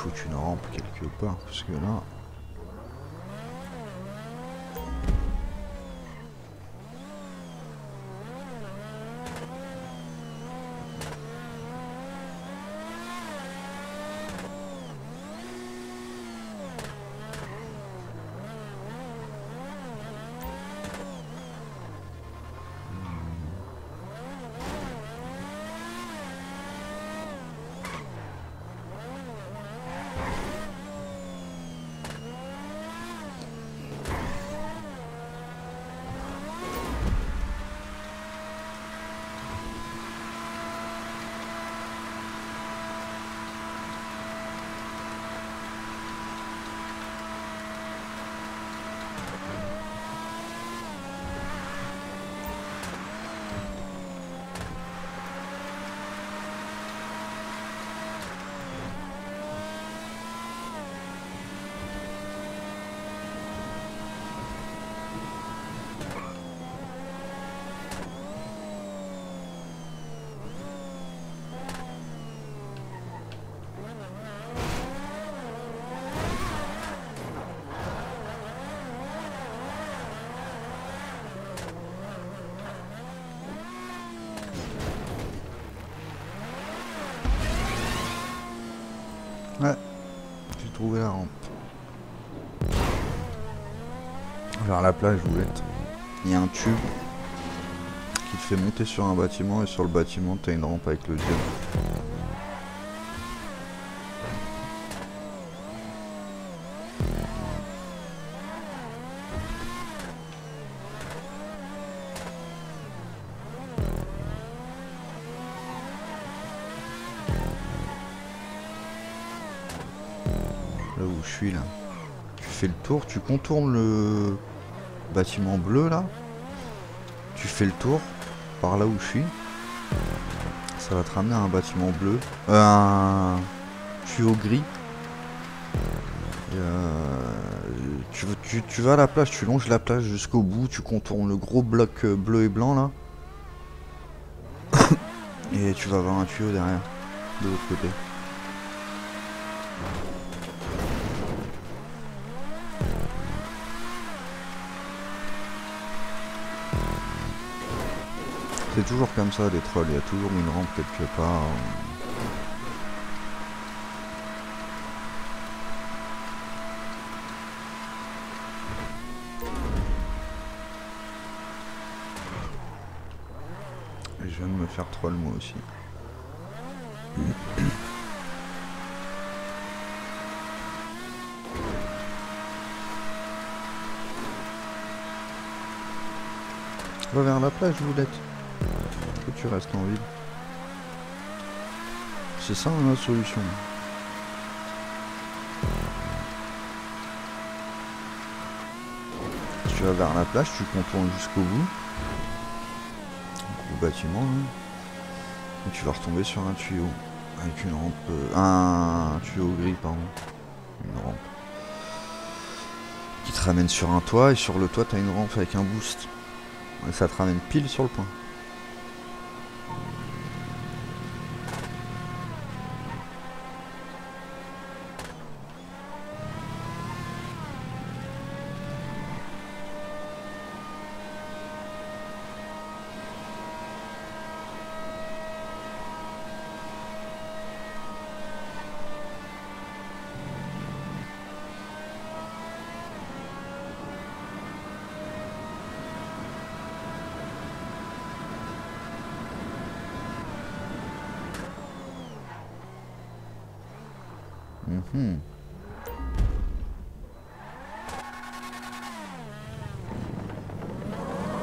foutre une rampe quelque part, parce que là... Ouais, j'ai trouvé la rampe. Vers la plage, vous êtes. Il y a un tube qui te fait monter sur un bâtiment et sur le bâtiment, t'as une rampe avec le diable. Là. Tu fais le tour, tu contournes le bâtiment bleu là, tu fais le tour par là où je suis, ça va te ramener à un bâtiment bleu, un tuyau gris, tu vas à la plage, tu longes la plage jusqu'au bout, tu contournes le gros bloc bleu et blanc là, et tu vas avoir un tuyau derrière, de l'autre côté. C'est toujours comme ça, des trolls, il y a toujours une rampe quelque part. Et je viens de me faire troll moi aussi. Va vers la plage, vous l'êtes. Que tu restes en ville. C'est ça la solution. Tu vas vers la plage, tu contournes jusqu'au bout. Le bâtiment. Hein. Et tu vas retomber sur un tuyau. Avec une rampe. Un tuyau gris, pardon. Une rampe. Qui te ramène sur un toit et sur le toit t'as une rampe avec un boost. Et ça te ramène pile sur le point.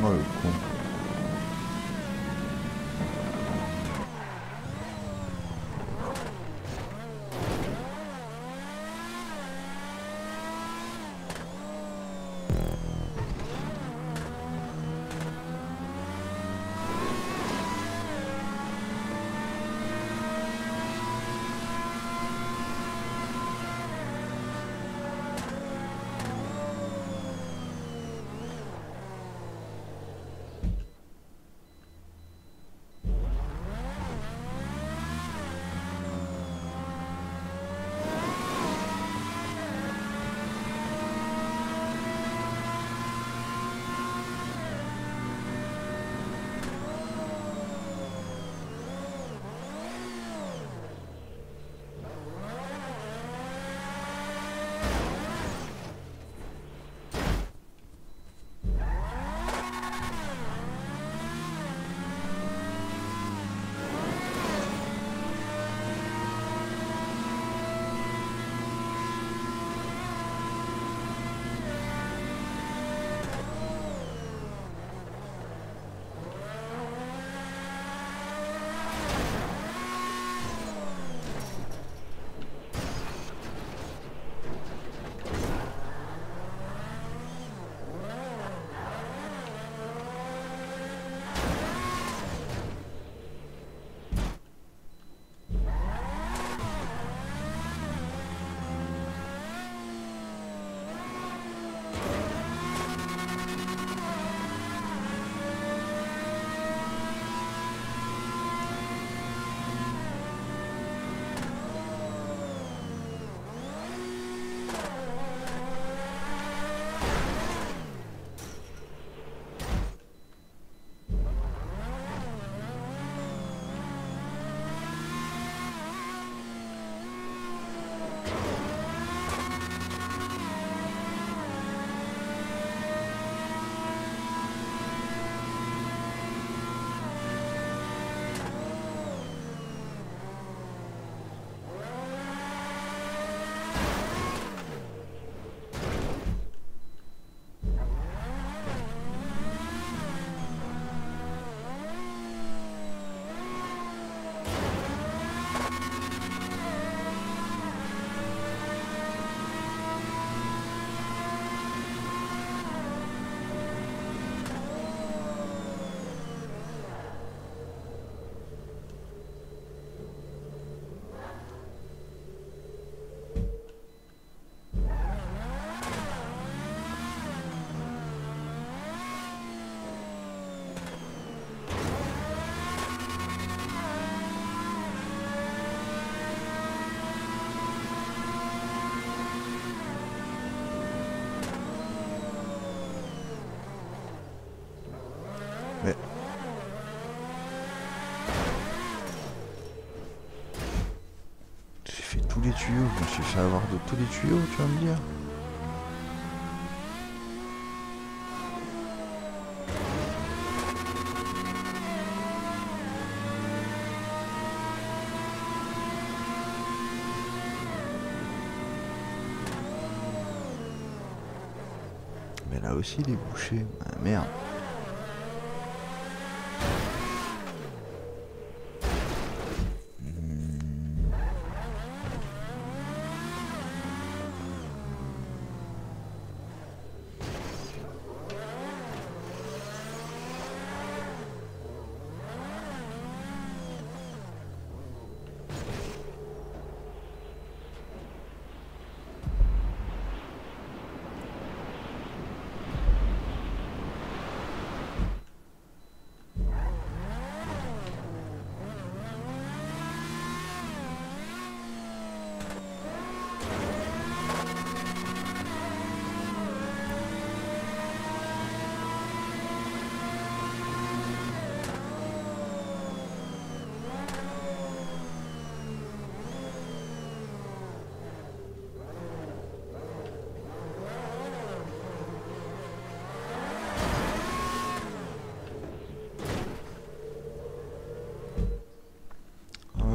Oh le con. tu vas avoir de tous les tuyaux, tu vas me dire. Mais là aussi il est bouché, ah, merde.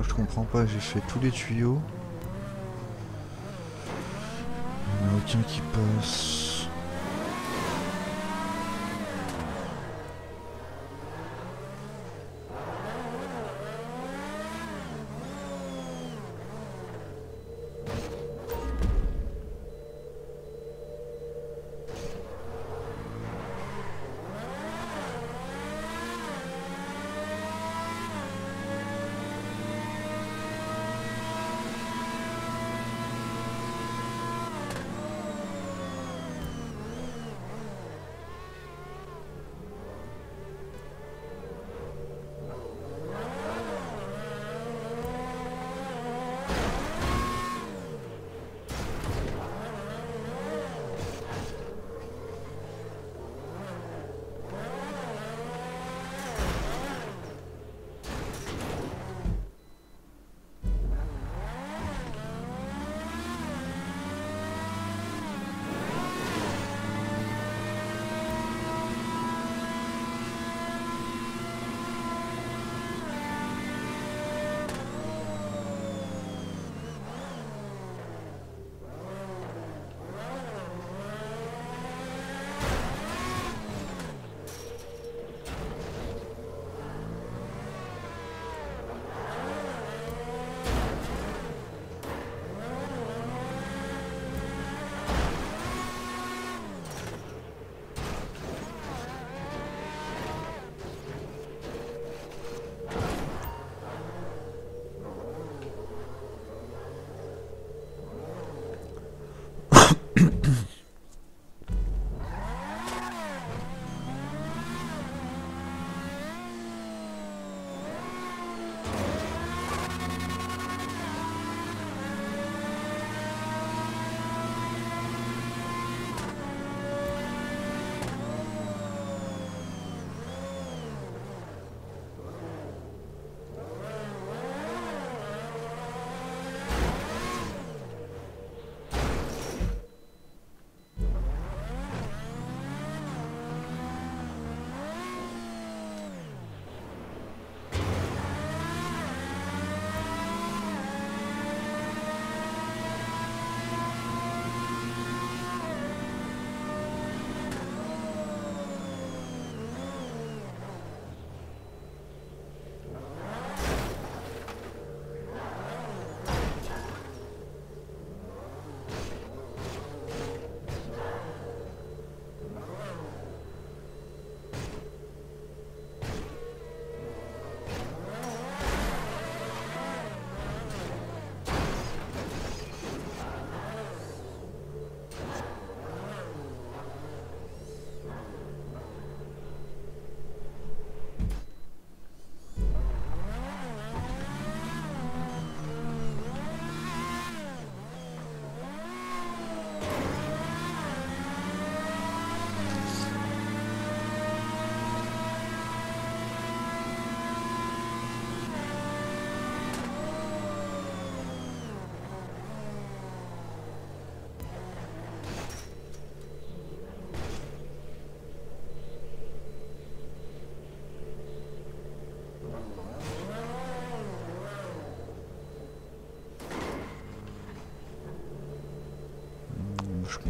Je comprends pas, j'ai fait tous les tuyaux. Il n'y en a aucun qui passe.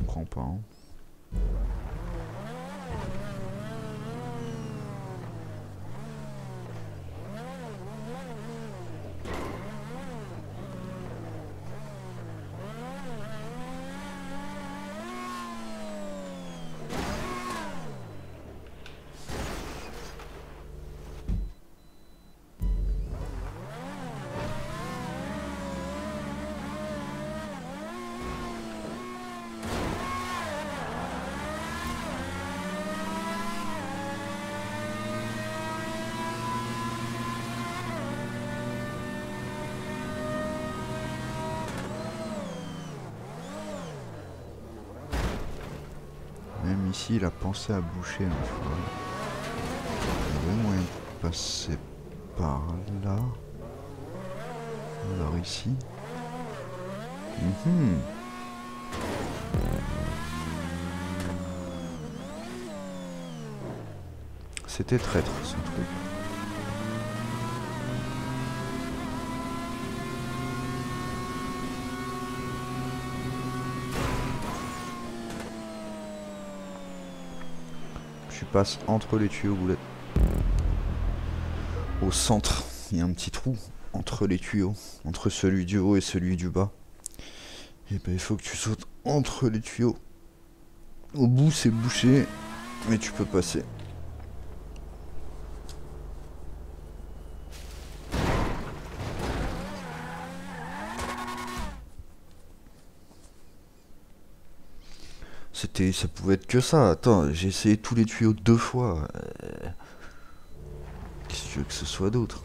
comprends pas. Hein. Ici, il a pensé à boucher un fois. Il y avait moyen de passer par là. Alors ici. C'était traître ce truc. Passe entre les tuyaux boulettes. Au centre, il y a un petit trou entre les tuyaux, entre celui du haut et celui du bas. Et ben il faut que tu sautes entre les tuyaux. Au bout c'est bouché, mais tu peux passer. Ça pouvait être que ça. Attends, j'ai essayé tous les tuyaux 2 fois. Qu'est-ce que tu veux que ce soit d'autre ?